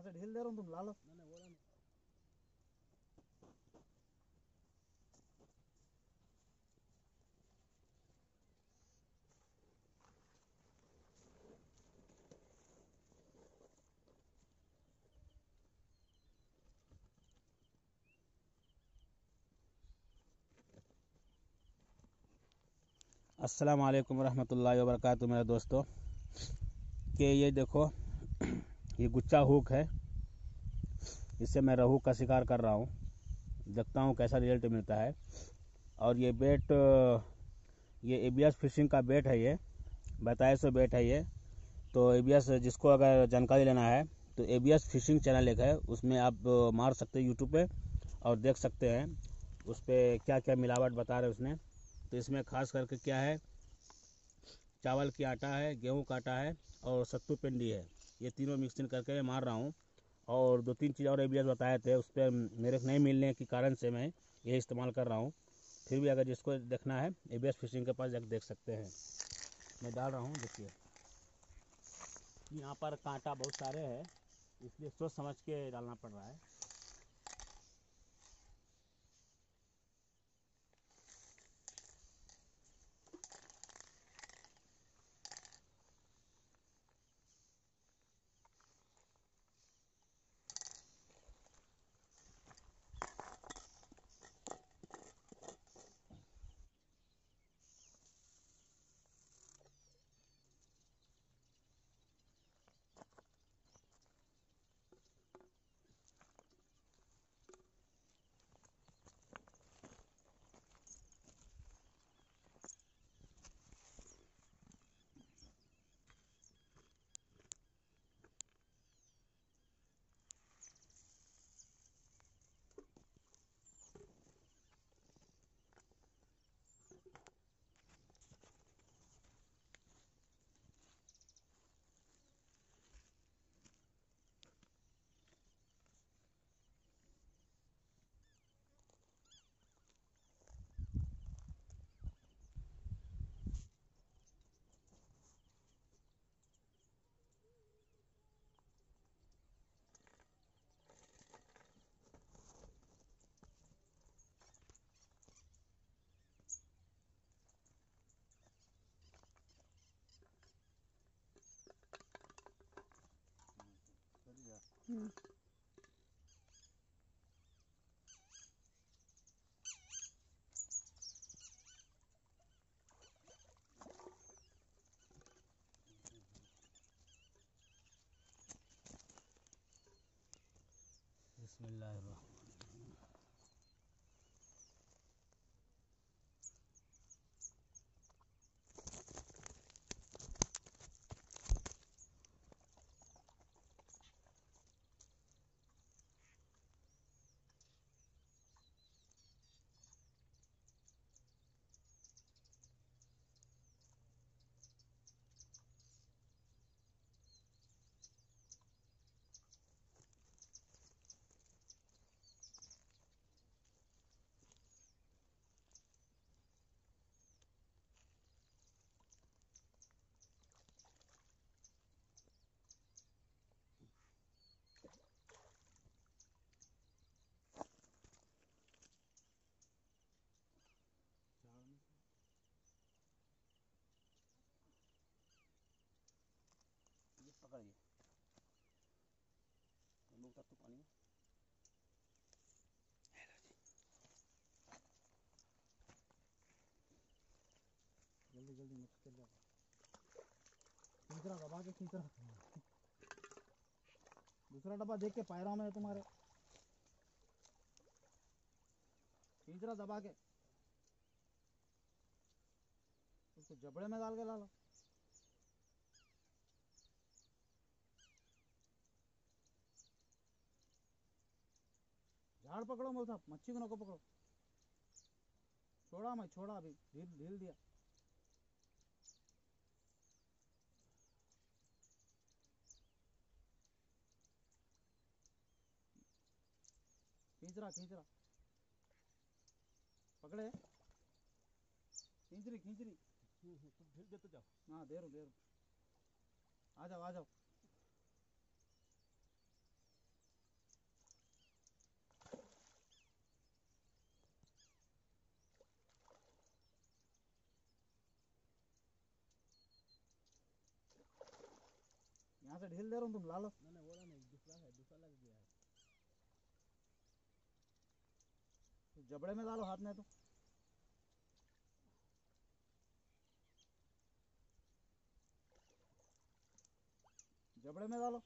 यहाँ से ढील दे रहा हूँ, तुम ला लो। मैंने बोला नहीं। अस्सलाम वालेकुम रहमतुल्लाहि व बरकातहू मेरे दोस्तों, कि ये देखो ये गुच्चा हुक है, इससे मैं रोहू का शिकार कर रहा हूँ, देखता हूँ कैसा रिजल्ट मिलता है। और ये बेट, ये एबीएस फिशिंग का बेट है, ये बताए सो बेट है ये। तो एबीएस जिसको अगर जानकारी लेना है तो एबीएस फिशिंग चैनल एक है, उसमें आप मार सकते हैं यूट्यूब पे और देख सकते हैं उस पर क्या क्या मिलावट बता रहे उसने। तो इसमें खास करके क्या है, चावल की आटा है, गेहूं का आटा है और सत्तू पिंडी है, ये तीनों मिक्सिंग करके मैं मार रहा हूं। और दो तीन चीज़ और एबीएस बताए थे, उस पर मेरे को नहीं मिलने के कारण से मैं ये इस्तेमाल कर रहा हूं। फिर भी अगर जिसको देखना है एबीएस फिशिंग के पास जाकर देख सकते हैं। मैं डाल रहा हूँ, देखिए यहाँ पर कांटा बहुत सारे है, इसलिए सोच समझ के डालना पड़ रहा है। बिस्मिल्लाह। जल्दी जल्दी निकल जाओ, दूसरा डब्बा के खींच रहा, दूसरा डब्बा देख के पाय रहा हूँ मैं तुम्हारे, खींच रहा दबा के, उसको जबड़े में डाल के ला लो। झाड़ पकड़ो मोल साहब, मच्छी को नको पकड़ो, छोड़ा मैं छोड़ा, अभी ढील दिया। खींच रहा पकड़े, खींच रही तुम ढील देते जाओ। हाँ दे रो आ जाओ से ढील दे रहा हूँ तुम लालच। मैंने बोला नहीं, दूसरा है, दूसरा लग गया है। जबड़े में डालो हाथ में तो जबड़े में डालो।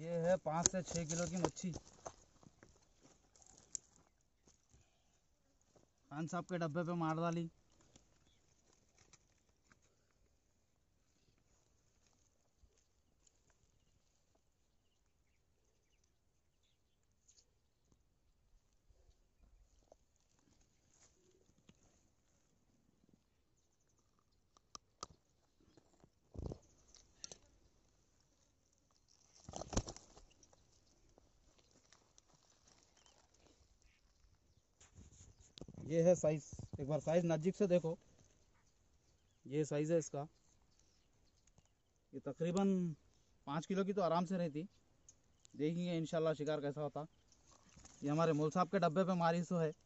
ये है 5 से 6 किलो की मच्छी। खान साहब के डब्बे पे मार डाली। ये है साइज, एक बार साइज नज़दीक से देखो। ये साइज है इसका। ये तकरीबन 5 किलो की तो आराम से रहती। देखेंगे इंशाल्लाह शिकार कैसा होता। ये हमारे मोल साहब के डब्बे पे मारी सो है।